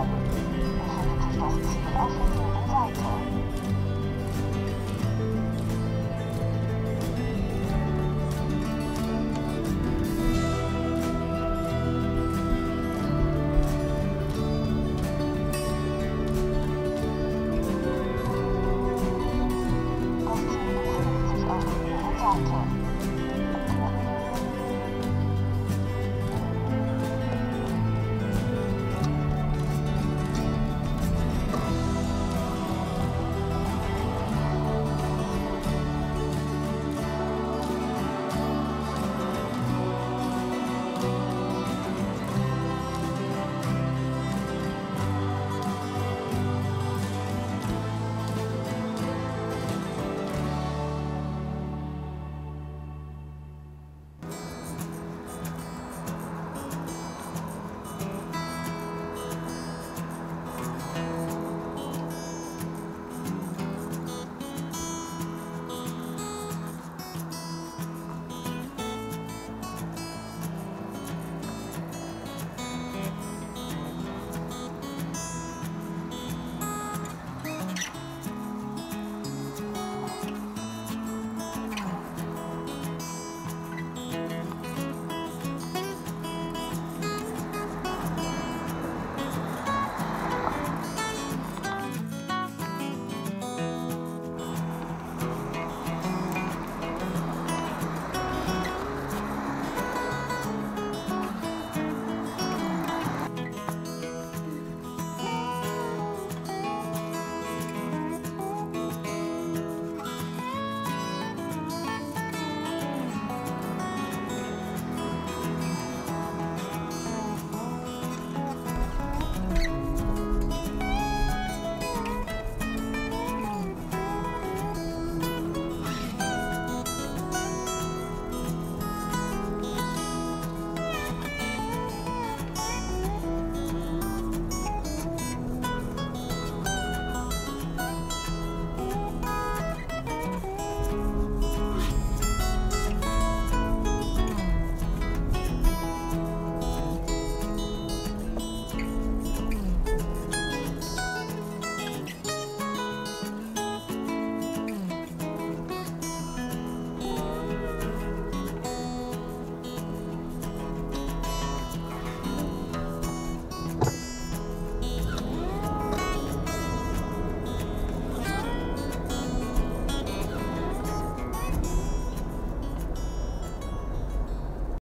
Abend. Wir haben jetzt das Ziel auf der linken Seite.